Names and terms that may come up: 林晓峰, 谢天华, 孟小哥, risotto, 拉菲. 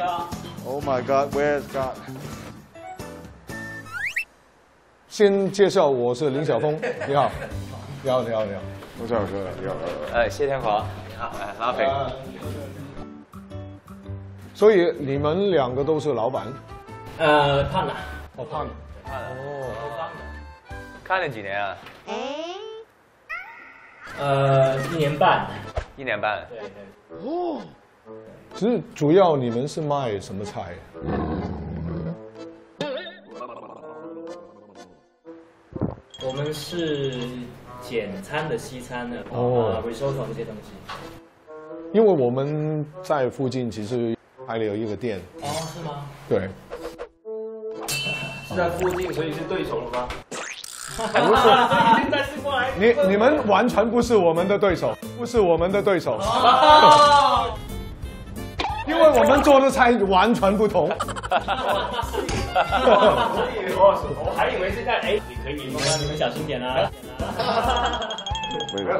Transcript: God. Oh my God, where's God? 先介绍，我是林晓峰，你好，你好，你好，你好，孟小哥，你好，谢天华，你好，拉菲。所以你们两个都是老板？胖的，我胖的，胖的，哦，看了几年啊？1年半，1年半，对对，哦。 主要你们是卖什么菜？我们是简餐的西餐的，risotto 这些东西。因为我们在附近其实还有一个店。哦，是吗？对。是在附近，所以是对手了吗？不是，已经在试过来。你们完全不是我们的对手，不是我们的对手。哦。 因为我们做的菜完全不同，我还以为是在哎，你可以，你们小心点啊！没有，